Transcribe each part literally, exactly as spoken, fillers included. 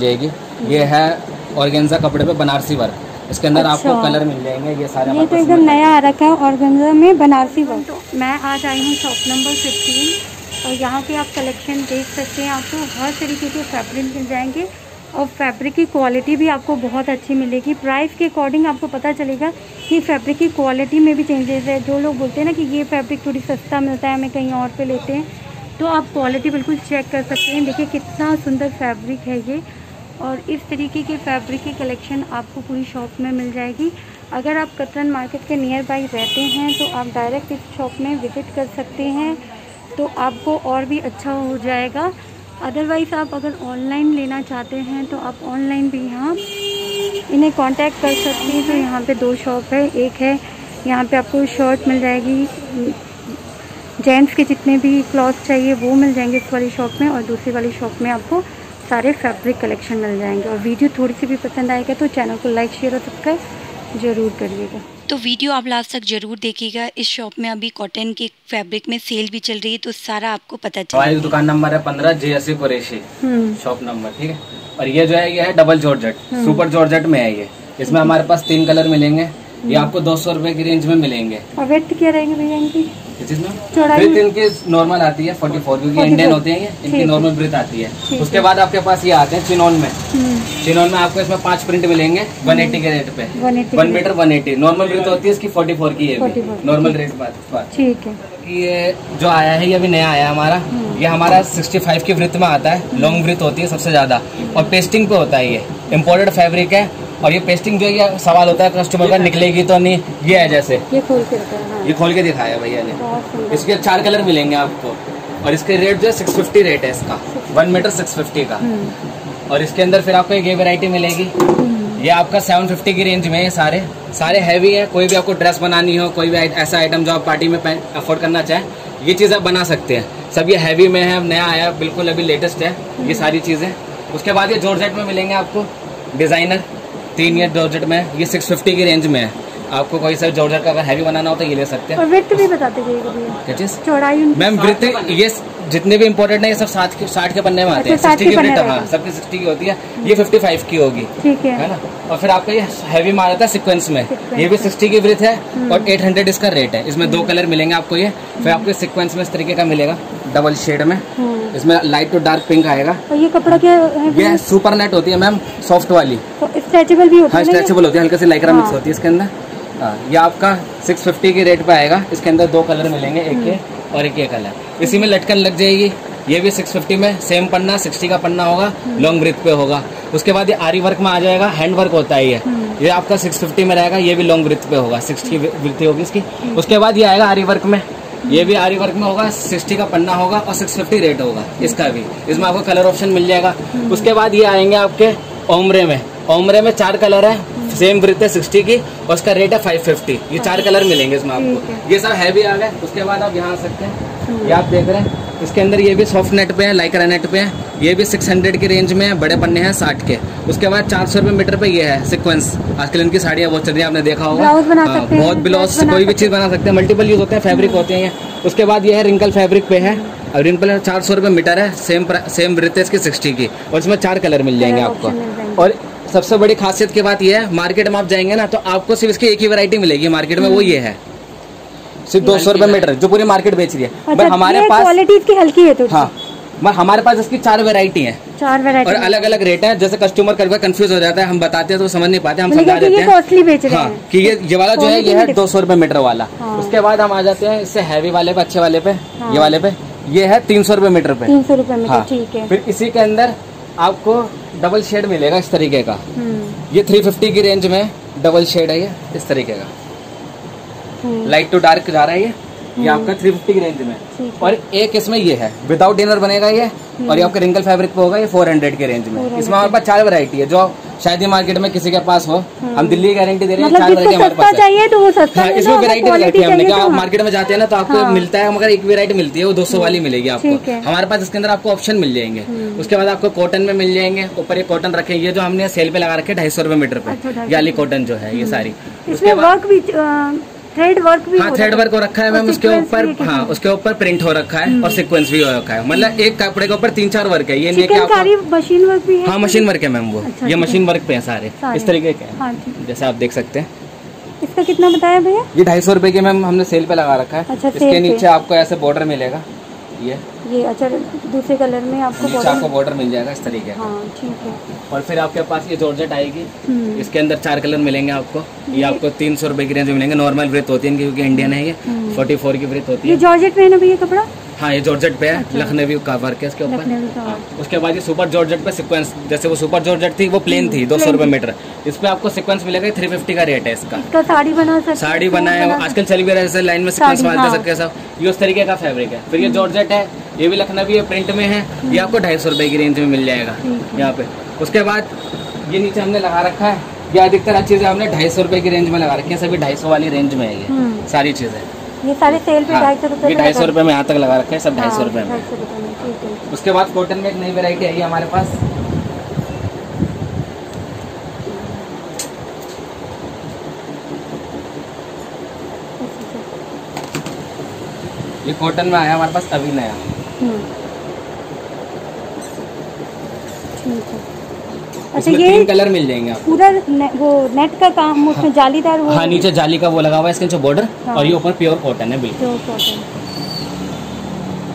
मिल जाएगी। ये है ऑर्गेन्जा कपड़े पे बनारसी वर्क, इसके अंदर अच्छा। आपको कलर मिल जाएंगे। ये सारे ये तो एकदम नया आ रखा है ऑर्गेन्जा में बनारसी वर्क। तो मैं आज आई हूँ शॉप नंबर फिफ्टीन और यहाँ पे आप कलेक्शन देख सकते हैं। आपको हर तरीके के फैब्रिक मिल जाएंगे और फैब्रिक की क्वालिटी भी आपको बहुत अच्छी मिलेगी। प्राइस के अकॉर्डिंग आपको पता चलेगा कि फैब्रिक की क्वालिटी में भी चेंजेस है। जो लोग बोलते हैं ना कि ये फैब्रिक थोड़ी सस्ता मिलता है, हमें कहीं और पे लेते हैं, तो आप क्वालिटी बिल्कुल चेक कर सकते हैं। देखिए कितना सुंदर फैब्रिक है ये, और इस तरीके के फैब्रिक की कलेक्शन आपको पूरी शॉप में मिल जाएगी। अगर आप कतरन मार्केट के नियर बाई रहते हैं तो आप डायरेक्ट इस शॉप में विज़िट कर सकते हैं, तो आपको और भी अच्छा हो जाएगा। अदरवाइज़ आप अगर ऑनलाइन लेना चाहते हैं तो आप ऑनलाइन भी यहाँ इन्हें कांटेक्ट कर सकते हैं। तो यहाँ पे दो शॉप है, एक है यहाँ पे आपको शर्ट मिल जाएगी, जेंट्स के जितने भी क्लॉथ चाहिए वो मिल जाएंगे इस वाली शॉप में, और दूसरी वाली शॉप में आपको सारे फैब्रिक कलेक्शन मिल जाएंगे। और वीडियो थोड़ी सी भी पसंद आएगा तो चैनल को लाइक, शेयर और सब्सक्राइब ज़रूर करिएगा। तो वीडियो आप लास्ट तक जरूर देखिएगा। इस शॉप में अभी कॉटन के फैब्रिक में सेल भी चल रही है, तो सारा आपको पता चलेगा। दुकान नंबर है पंद्रह, जे.एस.यू कुरैशी शॉप नंबर, ठीक है। और ये जो है ये है डबल जॉर्जेट, सुपर जॉर्जेट में है ये। इसमें हमारे पास तीन कलर मिलेंगे। ये आपको दो सौ रूपये की रेंज में मिलेंगे। और वेट क्या रहेंगे भैया इनकी? इनकी नॉर्मल आती है फोर्टी फोर क्योंकि इंडियन होते हैं, इनकी नॉर्मल ब्रेथ आती है। उसके बाद आपके पास ये आते हैं चिनॉन में। चिनॉन में आपको इसमें पांच प्रिंट मिलेंगे एक सौ अस्सी के रेट पे, one meter one eighty. Normal rate होती है इसकी फोर्टी फोर की है, नॉर्मल रेट बात ठीक है। ये जो आया है ये अभी नया आया हमारा, ये हमारा सिक्सटी फाइव की वृत्त में आता है। लॉन्ग वृत्त होती है सबसे ज्यादा और पेस्टिंग पे होता है। ये इम्पोर्टेड फैब्रिक है और ये पेस्टिंग जो है सवाल होता है कस्टमर का, निकलेगी तो नहीं। ये है जैसे ये खोल के दिखाया, ये खोल के दिखाया भैया ने। इसके चार कलर मिलेंगे आपको और इसके रेट जो है सिक्स फिफ्टी रेट है इसका, वन मीटर सिक्स फिफ्टी का। और इसके अंदर फिर आपको एक ये वैरायटी मिलेगी, ये आपका सेवन फिफ्टी की रेंज में है। सारे सारे हैवी है। कोई भी आपको ड्रेस बनानी हो, कोई भी ऐसा आइटम जो आप पार्टी में अफोर्ड करना चाहें, ये चीज़ आप बना सकते हैं। सब ये हैवी में है, नया आया बिल्कुल अभी लेटेस्ट है ये सारी चीज़ें। उसके बाद ये जॉर्जेट में मिलेंगे आपको डिज़ाइनर तीन या जॉर्जेट में, ये सिक्स फिफ्टी की रेंज में है। आपको कोई सा जॉर्जेट का अगर हैवी बनाना हो तो ये ले सकते हैं। और विड्थ भी बताते जाइए चौड़ाई मैम। विड्थ ये जितने भी इम्पोर्टेंट है ये सब साठ के साठ के पन्ने में आते हैं। सिक्सटी की प्रिंट हाँ सबकी सिक्सटी की होती है, ये फिफ्टी फाइव की होगी, ठीक है ना। और फिर आपका ये हैवी माल आता है सिक्वेंस में, ये भी सिक्सटी की ब्रिथ है और एट हंड्रेड इसका रेट है। इसमें दो कलर मिलेंगे आपको। ये फिर आपको सिक्वेंस में इस तरीके का मिलेगा डबल शेड में, इसमें लाइट टू डार्क पिंक आएगा। और ये कपड़ा क्या है? ये सुपर नेट होती है मैम, सॉफ्ट वाली, स्ट्रेचेबल भी होती है। स्ट्रेचेबल होती है, हल्का सी लाइक्रा मिक्स होती है इसके अंदर। ये आपका सिक्स फिफ्टी के रेट पे आएगा। इसके अंदर दो कलर मिलेंगे, एक ये और एक ये कलर। इसी में लटकन लग जाएगी। ये भी सिक्स फिफ्टी में, सेम पन्ना सिक्सटी का पन्ना होगा, लॉन्ग ब्रिथ पे होगा। उसके बाद ये आरी वर्क में आ जाएगा, हैंड वर्क होता है ये। ये आपका सिक्स फिफ्टी में रहेगा, ये भी लॉन्ग ब्रिथ पे होगा, सिक्सटी ब्रिथ होगी इसकी। उसके बाद ये आएगा आरी वर्क में, ये भी आरी वर्क में होगा, सिक्सटी का पन्ना होगा और सिक्स फिफ्टी रेट होगा इसका भी। इसमें आपको कलर ऑप्शन मिल जाएगा। उसके बाद ये आएंगे आपके ओमरे में। ओमरे में चार कलर है, सेम ब्रिथ है सिक्सटी की और उसका रेट है फाइव फिफ्टी। ये चार कलर मिलेंगे इसमें आपको। ये सब हैवी आ गए। उसके बाद आप यहाँ आ सकते हैं, ये आप देख रहे हैं। इसके अंदर ये भी सॉफ्ट नेट पे है, लाइक्रा नेट पे है। ये भी सिक्स हंड्रेड की रेंज में है, बड़े पन्ने हैं साठ के। उसके बाद चार सौ रुपये मीटर पे ये है सिक्वेंस। आजकल इनकी साड़ियाँ बहुत चल रही है, आपने देखा होगा। बहुत ब्लाउज कोई भी चीज़ बना सकते हैं, मल्टीपल यूज होते हैं, फैब्रिक होते हैं। उसके बाद ये है रिंकल फैब्रिक पे है और रिंकल चार सौ रुपये मीटर है, सेम सेम ब्रिथ है इसकी सिक्सटी की और इसमें चार कलर मिल जाएंगे आपको। और सबसे बड़ी खासियत की बात यह है, मार्केट में आप जाएंगे ना तो आपको सिर्फ इसकी एक ही वैरायटी मिलेगी मार्केट में, वो ये है सिर्फ दो सौ रुपए मीटर जो पूरी मार्केट बेच रही है। अच्छा, बट हमारे पास क्वालिटी इसकी हल्की है तो हाँ, बट हमारे पास इसकी चार वैरायटी है, चार वैरायटी और अलग अलग रेट है। जैसे कस्टमर कभी कंफ्यूज हो जाता है, हम बताते हैं तो समझ नहीं पाते, हम समझा देते हैं हाँ कि ये ये वाला जो है ये है दो सौ रुपए मीटर वाला। उसके बाद हम आ जाते हैं इससे हैवी वाले पे, अच्छे वाले पे। ये वाले पे ये है तीन सौ रुपए मीटर पे, तीन सौ रुपए मीटर, ठीक है। फिर इसी के अंदर आपको डबल शेड मिलेगा इस तरीके का। ये थ्री फिफ्टी की रेंज में डबल शेड है ये, इस तरीके का लाइट टू डार्क जा रहा है ये। ये आपका थ्री फिफ्टी की रेंज में। और एक इसमें ये है विदाउट इनर बनेगा ये, और ये आपका रिंकल फैब्रिक पे होगा ये फोर हंड्रेड के रेंज में। इसमें हमारे पास चार वैरायटी है जो शायद मार्केट में किसी के पास हो, हम दिल्ली की गारंटी दे रहे हैं। चार वैरायटी हमारे पास चाहिए तो वो सस्ता है, इसमें वैरायटी रखी है हमने। क्या मार्केट में जाते हैं ना तो आपको मिलता है मगर एक वैरायटी मिलती है, वो दो सौ वाली मिलेगी आपको। हमारे पास इसके अंदर आपको ऑप्शन मिल जाएंगे। उसके बाद आपको कॉटन में मिल जाएंगे, ऊपर ये कॉटन रखे, ये जो हमने सेल पे लगा रखे ढाई सौ रुपए मीटर पे, याली कॉटन जो है ये सारी। उसके बाद थ्रेड वर्क भी, हाँ थ्रेड वर्क हो रखा है मैम, उसके ऊपर हाँ उसके ऊपर प्रिंट हो रखा है और सीक्वेंस भी हो रखा है, मतलब एक कपड़े के ऊपर तीन चार वर्क है। ये नहीं कि मशीन वर्क भी है, हाँ मशीन वर्क है मैम, वो ये मशीन वर्क पे है सारे इस तरीके के, जैसे आप देख सकते हैं। इसका कितना बताया भैया? ये ढाई सौ रुपए की मैम हमने सेल पे लगा रखा है। अच्छा, इसके नीचे आपको ऐसे बॉर्डर मिलेगा, ये ये अच्छा दूसरे कलर में आपको बॉर्डर आपको बॉर्डर मिल जाएगा इस तरीके का। हाँ ठीक है। और फिर आपके पास ये जॉर्जेट आएगी, इसके अंदर चार कलर मिलेंगे आपको। ये आपको तीन सौ रुपए की रेंज में मिलेंगे। नॉर्मल व्रत होती है क्योंकि इंडियन है, ये फोर्टी फोर की व्रत होती है। जॉर्जेट पे है ना भैया कपड़ा? हाँ ये जॉर्जेट पे है, लखनवी का वर्क है इसके ऊपर। उसके बाद ये सुपर जॉर्जेट पे सीक्वेंस, जैसे वो सुपर जॉर्जेट थी वो प्लेन थी दो सौ रुपए मीटर, इस पे आपको सीक्वेंस मिलेगा, थ्री फिफ्टी का रेट है इसका। इसका साड़ी बना सकते, साड़ी बनाए आजकल चल भी रहा है लाइन में सीक्वेंस बना दे सकते हैं सब, ये उस तरीके का फैब्रिक है। फिर ये जॉर्जेट है, ये भी लखनवी है, प्रिंट में है, ये आपको ढाई सौ रुपए की रेंज में मिल जाएगा यहाँ पे। उसके बाद ये नीचे हमने लगा रखा है, ये अधिकतर अच्छी चीजें हमने ढाई सौ रुपए की रेंज में लगा रखी है, सभी ढाई सौ वाली रेंज में है ये सारी चीजें। ये सारे सेल पे ढाई सौ रुपए ढाई सौ रुपए में यहाँ तक लगा रखे हैं, सब ढाई सौ रुपए में। उसके बाद कॉटन में एक नई वैरायटी आई है हमारे पास, ये कॉटन में आया हमारे पास अभी नया। ठीक है। अच्छा, ये तीन कलर मिल जाएंगे आपको। पूरा ने, वो नेट का काम, उसमें हाँ, जालीदार वो हाँ नीचे जाली का वो लगा हुआ है इसके नीचे बॉर्डर, हाँ, और ये ऊपर प्योर कॉटन है बिल्कुल।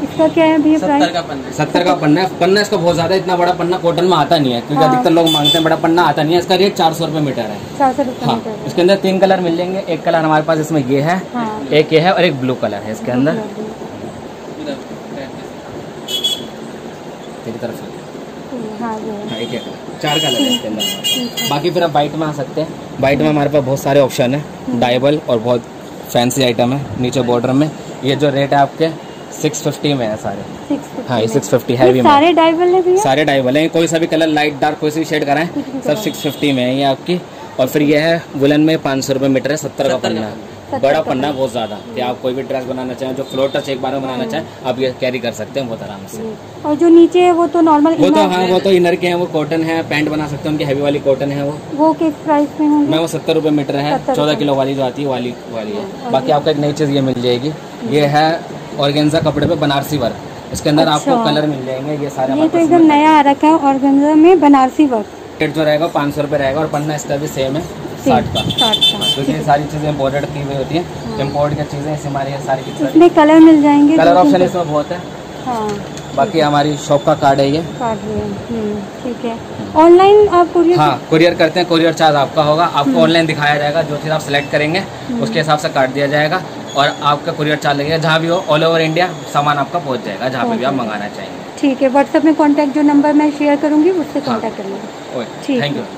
इसका क्या है भैया प्राइस? सत्तर का पन्ना, सत्तर का पन्ना पन्ना इसका बहुत ज्यादा, इतना बड़ा पन्ना कॉटन में आता नहीं है क्योंकि अधिकतर लोग मांगते हैं, बड़ा पन्ना आता नहीं है। इसका रेट चार सौ रुपए मीटर है, चार सौ रुपए। इसके अंदर तीन कलर मिल जाएंगे, एक कलर हमारे पास इसमें ये है, एक ये है और एक ब्लू कलर है इसके अंदर। चार कलर है इसके अंदर। बाकी फिर आप बाइट में आ सकते हैं, बाइट में हमारे पास बहुत सारे ऑप्शन है, डाइबल और बहुत फैंसी आइटम है। नीचे बॉर्डर में ये जो रेट है आपके छह सौ पचास में है सारे, छह सौ पचास हाँ ये छह सौ पचास हैवी में सारे डाइबल है भैया, सारे डाइबल हैं, कोई सा भी कलर लाइट डार्क कोई सी शेड कराएं सब छह सौ पचास में है ये आपकी। और फिर ये है वुलन में पाँच सौ रुपये मीटर है, सत्तर का पन्ना, बड़ा पन्ना बहुत ज्यादा, कि आप कोई भी ड्रेस बनाना चाहें, जो फ्लोर टच एक बार में बनाना चाहें आप ये कैरी कर सकते हैं बहुत आराम से। और जो नीचे है वो तो नॉर्मल वो तो हाँ वो तो इनर के हैं, वो कॉटन है, पैंट बना सकते हैं उनकी, हैवी वाली कॉटन है वो। वो किस प्राइस में होंगे? मैं वो सत्तर रुपए मीटर है, चौदह किलो वाली जो आती है वाली वाली है। बाकी आपको एक नई चीज ये मिल जाएगी, ये है ऑर्गेन्जा कपड़े पे बनारसी वर्क, इसके अंदर आपको कलर मिल जाएंगे। ये सारे ये तो एकदम नया आ रखा है ऑर्गेन्जा में बनारसी वर्क, रेट जो रहेगा पाँच सौ रुपए रहेगा। और पन्ना इसका भी सेम है साठ का, क्योंकि ये सारी चीजें इम्पोर्टेड की हुई होती है, इम्पोर्ट की चीजें ऐसी हमारी है सारी की सारी। कलर मिल जाएंगे, कलर ऑप्शन इसमें बहुत है। हाँ, बाकी हमारी शॉप का कार्ड है ये, कार्ड है ठीक है। ऑनलाइन आप कुरियर हाँ कुरियर करते हैं, कुरियर चार्ज आपका होगा, आपको ऑनलाइन दिखाया जाएगा, जो चीज़ आप सेलेक्ट करेंगे उसके हिसाब से कार्ड दिया जाएगा और आपका कुरियर चार्ज लगेगा। जहाँ भी हो ऑल ओवर इंडिया सामान आपका पहुँच जाएगा, जहाँ पे भी आप मंगाना चाहेंगे। ठीक है, व्हाट्सएप में कॉन्टैक्ट जो नंबर मैं शेयर करूँगी उससे कॉन्टैक्ट कर लूँगी। ठीक है।